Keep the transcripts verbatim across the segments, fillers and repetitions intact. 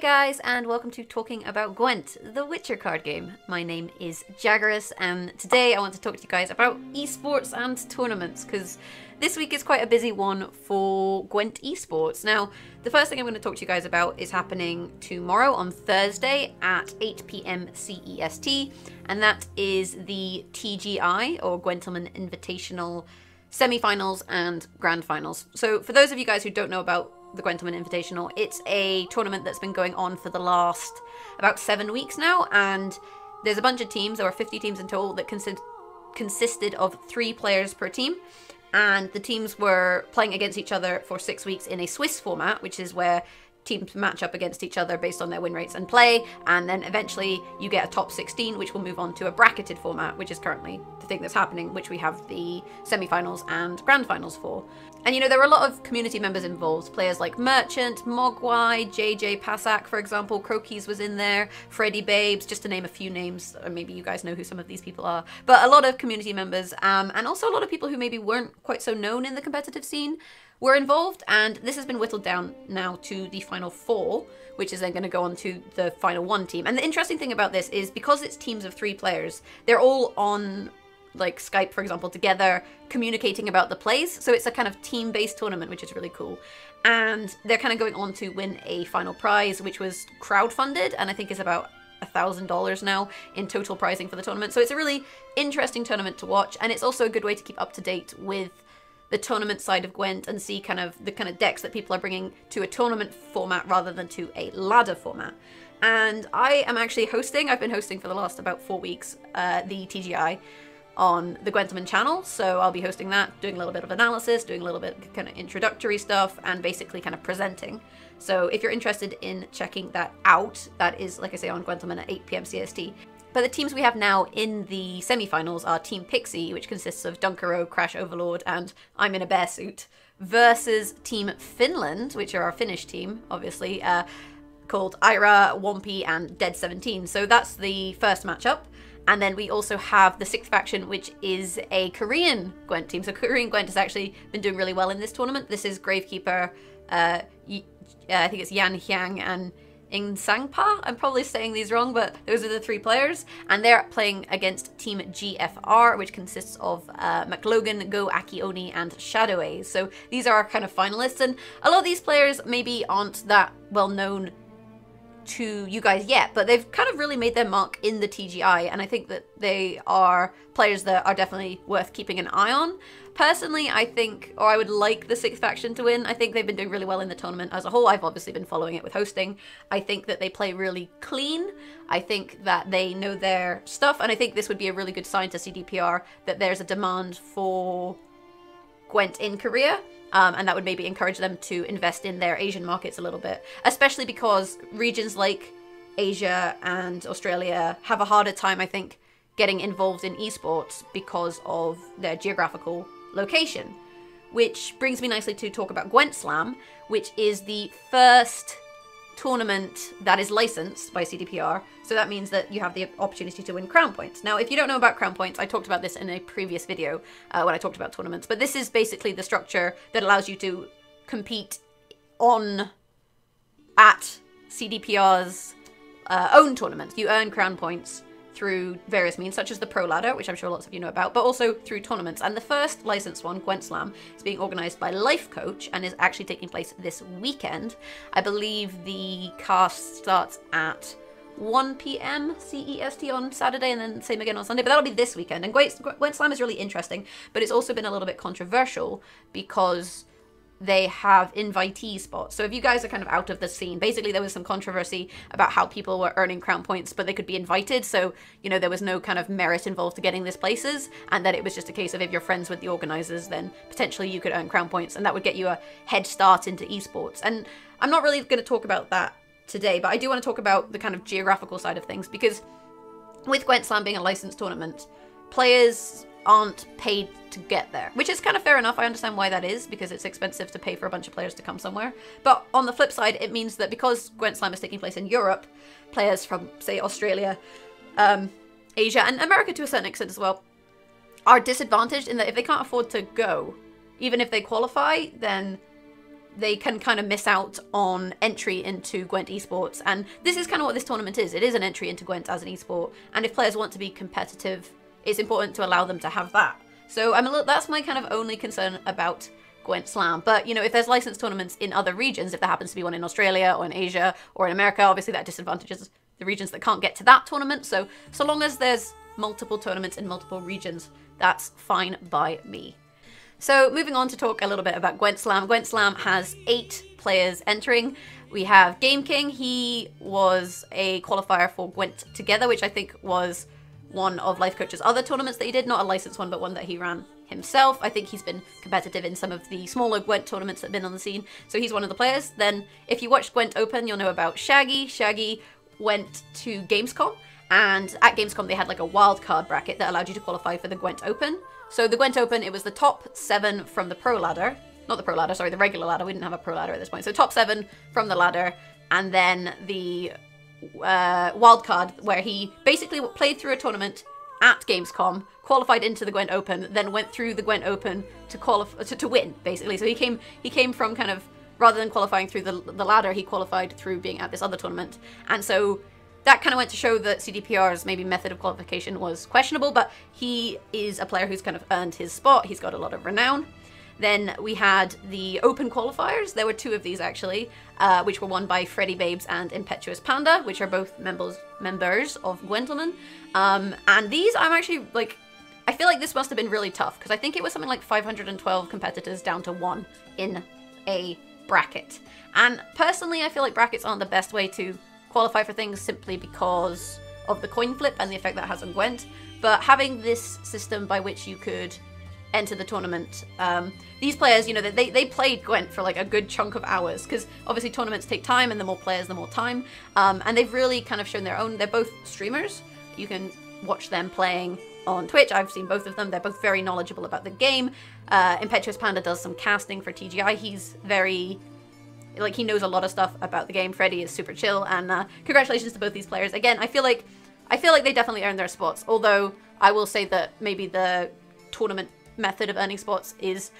Hey guys, and welcome to Talking About Gwent, the Witcher card game. My name is Jaggerous, and today I want to talk to you guys about esports and tournaments, because this week is quite a busy one for Gwent esports. Now, the first thing I'm going to talk to you guys about is happening tomorrow on Thursday at eight p m C E S T, and that is the T G I, or Gwentlemen Invitational, semi-finals and grand finals. So for those of you guys who don't know about the Gwentlemen Invitational, it's a tournament that's been going on for the last about seven weeks now, and there's a bunch of teams. There were fifty teams in total that consist consisted of three players per team, and the teams were playing against each other for six weeks in a Swiss format, which is where teams match up against each other based on their win rates and play, and then eventually you get a top sixteen, which will move on to a bracketed format, which is currently the thing that's happening, which we have the semi-finals and grand finals for. And you know, there are a lot of community members involved, players like Merchant, Mogwai, J J Pasak, for example. Crokies was in there, Freddie Babes, just to name a few names, or maybe you guys know who some of these people are, but a lot of community members, um, and also a lot of people who maybe weren't quite so known in the competitive scene were involved, and this has been whittled down now to the final four, which is then going to go on to the final one team. And the interesting thing about this is, because it's teams of three players, they're all on like Skype, for example, together communicating about the plays, so it's a kind of team-based tournament, which is really cool. And they're kind of going on to win a final prize, which was crowdfunded, and I think is about a thousand dollars now in total prizing for the tournament. So it's a really interesting tournament to watch, and it's also a good way to keep up to date with the tournament side of Gwent and see kind of the kind of decks that people are bringing to a tournament format rather than to a ladder format. And I am actually hosting, I've been hosting for the last about four weeks, uh, the T G I on the Gwentlemen channel. So I'll be hosting that, doing a little bit of analysis, doing a little bit of kind of introductory stuff, and basically kind of presenting. So if you're interested in checking that out, that is, like I say, on Gwentlemen at eight p m C S T. But the teams we have now in the semi-finals are Team Pixie, which consists of Dunkaro, Crash Overlord, and I'm in a bear suit, versus Team Finland, which are our Finnish team, obviously, uh, called Ira, Wompy, and Dead seventeen. So that's the first matchup. And then we also have the Sixth Faction, which is a Korean Gwent team. So Korean Gwent has actually been doing really well in this tournament. This is Gravekeeper, uh, I think it's Yan Hyang, and In Sangpa? I'm probably saying these wrong, but those are the three players, and they're playing against Team G F R, which consists of uh, McLogan, Go, Akioni, and Shadow A. So these are our kind of finalists, and a lot of these players maybe aren't that well known to you guys yet, but they've kind of really made their mark in the T G I, and I think that they are players that are definitely worth keeping an eye on. Personally, I think, or I would like the Sixth Faction to win. I think they've been doing really well in the tournament as a whole. I've obviously been following it with hosting. I think that they play really clean. I think that they know their stuff, and I think this would be a really good sign to C D P R that there's a demand for Gwent in Korea. Um, and that would maybe encourage them to invest in their Asian markets a little bit, especially because regions like Asia and Australia have a harder time, I think, getting involved in esports because of their geographical location. Which brings me nicely to talk about Gwent Slam, which is the first tournament that is licensed by C D P R, so that means that you have the opportunity to win crown points. Now, if you don't know about crown points, I talked about this in a previous video uh, when I talked about tournaments, but this is basically the structure that allows you to compete on at C D P R's uh, own tournaments. You earn crown points through various means, such as the Pro Ladder, which I'm sure lots of you know about, but also through tournaments. And the first licensed one, Gwent Slam, is being organised by Life Coach and is actually taking place this weekend. I believe the cast starts at one p m C E S T on Saturday, and then same again on Sunday, but that'll be this weekend. And Gwent Slam is really interesting, but it's also been a little bit controversial because they have invitee spots. So if you guys are kind of out of the scene, basically there was some controversy about how people were earning crown points, but they could be invited. So, you know, there was no kind of merit involved to getting these places, and that it was just a case of if you're friends with the organizers, then potentially you could earn crown points, and that would get you a head start into esports. And I'm not really going to talk about that today, but I do want to talk about the kind of geographical side of things, because with Gwent Slam being a licensed tournament, players aren't paid to get there, which is kind of fair enough. I understand why that is, because it's expensive to pay for a bunch of players to come somewhere. But on the flip side, it means that because Gwent Slam is taking place in Europe, players from, say, Australia, um, Asia, and America to a certain extent as well, are disadvantaged in that if they can't afford to go, even if they qualify, then they can kind of miss out on entry into Gwent esports. And this is kind of what this tournament is. It is an entry into Gwent as an esport. And if players want to be competitive, it's important to allow them to have that. So I'm a little, that's my kind of only concern about Gwent Slam. But, you know, if there's licensed tournaments in other regions, if there happens to be one in Australia or in Asia or in America, obviously that disadvantages the regions that can't get to that tournament. So, so long as there's multiple tournaments in multiple regions, that's fine by me. So moving on to talk a little bit about Gwent Slam. Gwent Slam has eight players entering. We have Game King. He was a qualifier for Gwent Together, which I think was one of Life Coach's other tournaments that he did, not a licensed one, but one that he ran himself. I think he's been competitive in some of the smaller Gwent tournaments that have been on the scene, so he's one of the players. Then if you watched Gwent Open, you'll know about Shaggy. Shaggy went to Gamescom, and at Gamescom they had like a wild card bracket that allowed you to qualify for the Gwent Open. So the Gwent Open, it was the top seven from the pro ladder, not the pro ladder, sorry, the regular ladder. We didn't have a pro ladder at this point. So top seven from the ladder, and then the uh, wild card, where he basically played through a tournament at Gamescom, qualified into the Gwent Open, then went through the Gwent Open to qualify to, to win, basically. So he came he came from kind of, rather than qualifying through the, the ladder, he qualified through being at this other tournament. And so that kind of went to show that C D P R's maybe method of qualification was questionable, but he is a player who's kind of earned his spot. He's got a lot of renown. Then we had the Open qualifiers. There were two of these actually, uh, which were won by Freddie Babes and Impetuous Panda, which are both members members of Gwentlemen. Um, and these, I'm actually like, I feel like this must have been really tough, because I think it was something like five hundred twelve competitors down to one in a bracket. And personally, I feel like brackets aren't the best way to qualify for things, simply because of the coin flip and the effect that has on Gwent. But having this system by which you could enter the tournament, um, these players, you know, they, they played Gwent for like a good chunk of hours, because obviously tournaments take time, and the more players, the more time. Um, and they've really kind of shown their own. They're both streamers. You can watch them playing on Twitch. I've seen both of them. They're both very knowledgeable about the game. Uh, Impetuous Panda does some casting for T G I. He's very... like, he knows a lot of stuff about the game. Freddie is super chill, and uh, congratulations to both these players. Again, I feel like I feel like they definitely earned their spots, although I will say that maybe the tournament method of earning spots is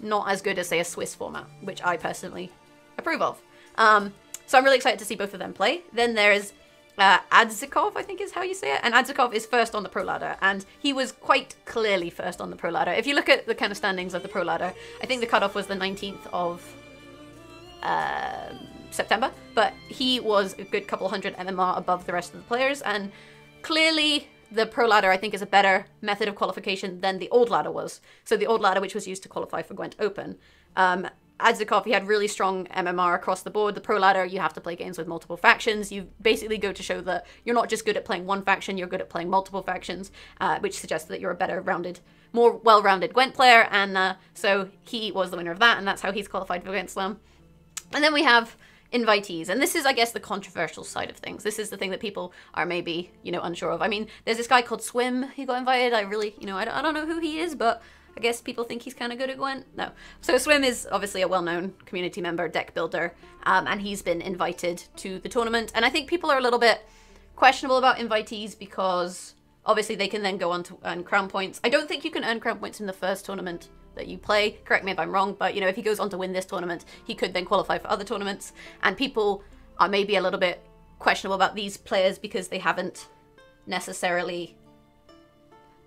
not as good as, say, a Swiss format, which I personally approve of. Um, so I'm really excited to see both of them play. Then there is uh, Adzikov, I think is how you say it, and Adzikov is first on the pro ladder, and he was quite clearly first on the pro ladder. If you look at the kind of standings of the pro ladder, I think the cutoff was the nineteenth of... Uh, September, but he was a good couple hundred M M R above the rest of the players, and clearly the pro ladder, I think, is a better method of qualification than the old ladder was. So the old ladder, which was used to qualify for Gwent Open, um, Adzikov, he had really strong M M R across the board. The pro ladder, you have to play games with multiple factions. You basically go to show that you're not just good at playing one faction, you're good at playing multiple factions, uh, which suggests that you're a better rounded, more well-rounded Gwent player, and uh, so he was the winner of that, and that's how he's qualified for Gwent Slam. And then we have invitees, and this is, I guess, the controversial side of things. This is the thing that people are maybe, you know, unsure of. I mean, there's this guy called Swim who got invited. I really, you know, I don't, I don't know who he is, but I guess people think he's kind of good at Gwent. No. So Swim is obviously a well-known community member, deck builder, um, and he's been invited to the tournament. And I think people are a little bit questionable about invitees, because obviously they can then go on to earn crown points. I don't think you can earn crown points in the first tournament that you play, correct me if I'm wrong, but you know, if he goes on to win this tournament, he could then qualify for other tournaments, and people are maybe a little bit questionable about these players because they haven't necessarily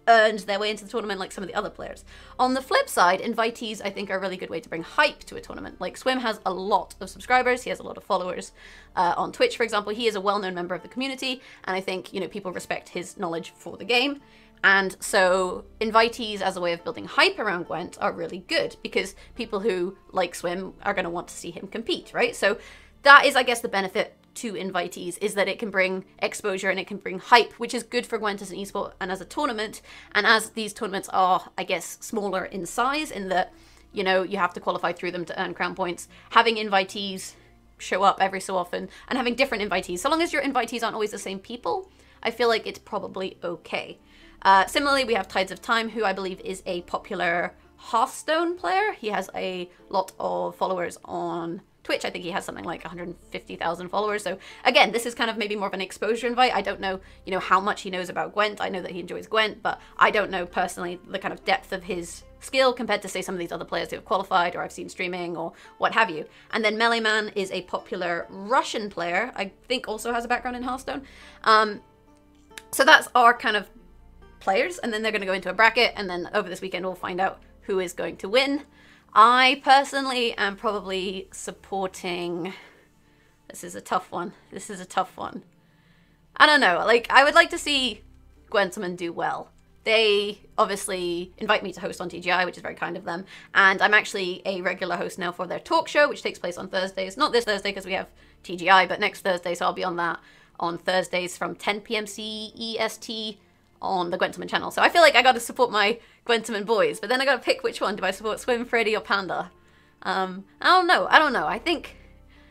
earned their way into the tournament like some of the other players. On the flip side, invitees, I think, are a really good way to bring hype to a tournament. Like, Swim has a lot of subscribers, he has a lot of followers uh, on Twitch, for example. He is a well-known member of the community, and I think, you know, people respect his knowledge for the game. And so invitees as a way of building hype around Gwent are really good, because people who like Swim are going to want to see him compete, right? So that is, I guess, the benefit to invitees, is that it can bring exposure and it can bring hype, which is good for Gwent as an esport and as a tournament. And as these tournaments are, I guess, smaller in size, in that, you know, you have to qualify through them to earn crown points, having invitees show up every so often and having different invitees, so long as your invitees aren't always the same people, I feel like it's probably okay. Uh, similarly, we have Tides of Time, who I believe is a popular Hearthstone player. He has a lot of followers on Twitch. I think he has something like one hundred fifty thousand followers. So again, this is kind of maybe more of an exposure invite. I don't know, you know, how much he knows about Gwent. I know that he enjoys Gwent, but I don't know personally the kind of depth of his skill compared to, say, some of these other players who have qualified or I've seen streaming or what have you. And then Melee Man is a popular Russian player, I think also has a background in Hearthstone. Um, so that's our kind of players, and then they're going to go into a bracket, and then over this weekend we'll find out who is going to win. I personally am probably supporting... This is a tough one. This is a tough one. I don't know. Like, I would like to see Gwentlemen do well. They obviously invite me to host on T G I, which is very kind of them. And I'm actually a regular host now for their talk show, which takes place on Thursdays. Not this Thursday because we have T G I, but next Thursday. So I'll be on that on Thursdays from ten p m C E S T on the Gwentlemen channel. So I feel like I got to support my Gwentlemen boys, but then I got to pick which one. Do I support Swim, Freddy, or Panda? Um, I don't know. I don't know. I think...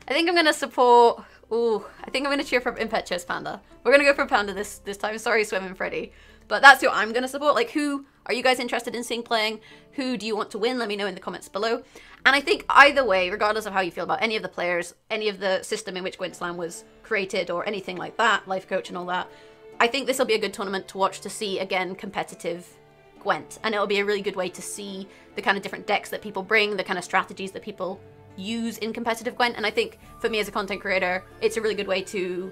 I think I'm going to support... Ooh, I think I'm going to cheer for Impetuous Panda. We're going to go for Panda this, this time. Sorry, Swim and Freddy. But that's who I'm going to support. Like, who are you guys interested in seeing playing? Who do you want to win? Let me know in the comments below. And I think either way, regardless of how you feel about any of the players, any of the system in which Gwent Slam was created or anything like that, Life Coach and all that, I think this will be a good tournament to watch to see, again, competitive Gwent. And it'll be a really good way to see the kind of different decks that people bring, the kind of strategies that people use in competitive Gwent, and I think for me as a content creator, it's a really good way to,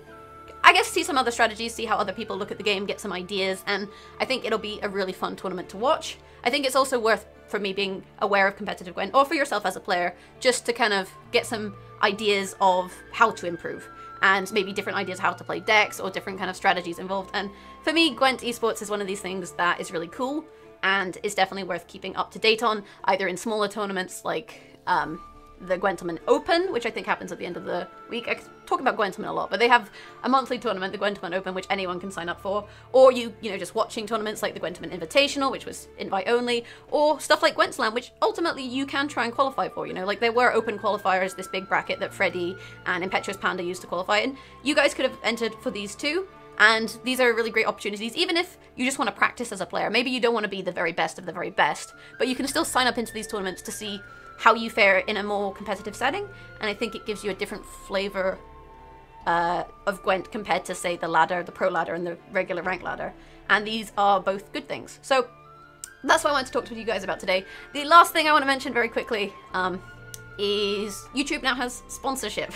I guess, see some other strategies, see how other people look at the game, get some ideas, and I think it'll be a really fun tournament to watch. I think it's also worth, for me, being aware of competitive Gwent, or for yourself as a player, just to kind of get some ideas of how to improve, and maybe different ideas of how to play decks, or different kind of strategies involved, and for me, Gwent esports is one of these things that is really cool, and is definitely worth keeping up to date on, either in smaller tournaments like, um, the Gwentlemen Open, which I think happens at the end of the week. I talk about Gwentlemen a lot, but they have a monthly tournament, the Gwentlemen Open, which anyone can sign up for, or you, you know, just watching tournaments like the Gwentlemen Invitational, which was invite only, or stuff like Gwent Slam, which ultimately you can try and qualify for, you know, like there were open qualifiers, this big bracket that Freddy and Impetuous Panda used to qualify in. You guys could have entered for these too, and these are really great opportunities, even if you just want to practice as a player. Maybe you don't want to be the very best of the very best, but you can still sign up into these tournaments to see how you fare in a more competitive setting, and I think it gives you a different flavor uh, of Gwent compared to, say, the ladder, the pro ladder, and the regular rank ladder, and these are both good things. So that's what I wanted to talk to you guys about today. The last thing I want to mention very quickly um, is YouTube now has sponsorship.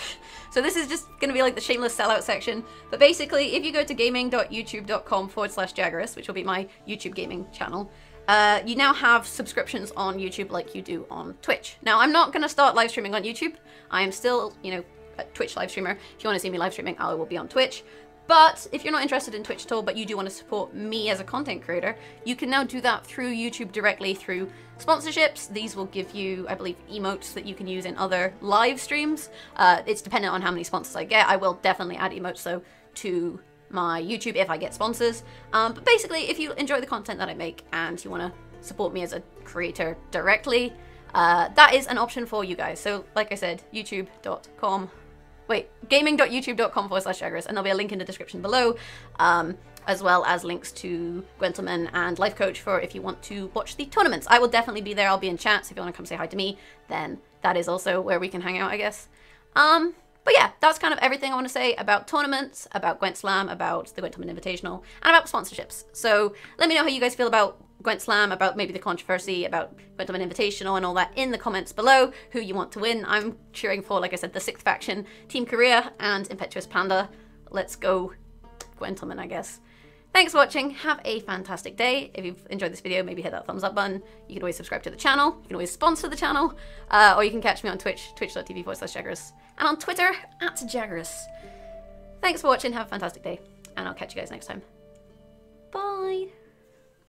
So this is just going to be like the shameless sellout section, but basically if you go to gaming.youtube.com forward slash Jaggerous, which will be my YouTube gaming channel, Uh, you now have subscriptions on YouTube like you do on Twitch. Now, I'm not going to start live streaming on YouTube. I am still, you know, a Twitch live streamer. If you want to see me live streaming, I will be on Twitch. But if you're not interested in Twitch at all, but you do want to support me as a content creator, you can now do that through YouTube directly through sponsorships. These will give you, I believe, emotes that you can use in other live streams. Uh, it's dependent on how many sponsors I get. I will definitely add emotes, though, to my YouTube if I get sponsors, um, but basically if you enjoy the content that I make and you want to support me as a creator directly, uh, that is an option for you guys. So like I said, youtube dot com, wait, gaming.youtube dot com forward slash Jaggerous, and there'll be a link in the description below, um, as well as links to Gwentlemen and Life Coach for if you want to watch the tournaments. I will definitely be there, I'll be in chat, so if you want to come say hi to me, then that is also where we can hang out, I guess. Um, But yeah, that's kind of everything I want to say about tournaments, about Gwent Slam, about the Gwentlemen Invitational, and about sponsorships. So let me know how you guys feel about Gwent Slam, about maybe the controversy, about Gwentlemen Invitational and all that in the comments below, who you want to win. I'm cheering for, like I said, the Sixth Faction, Team Korea, and Impetuous Panda. Let's go Gwentlemen, I guess. Thanks for watching, have a fantastic day. If you've enjoyed this video, maybe hit that thumbs up button. You can always subscribe to the channel, you can always sponsor the channel, uh, or you can catch me on Twitch, twitch.tv forward slash Jaggerous, and on Twitter, at Jaggerous. Thanks for watching, have a fantastic day, and I'll catch you guys next time. Bye!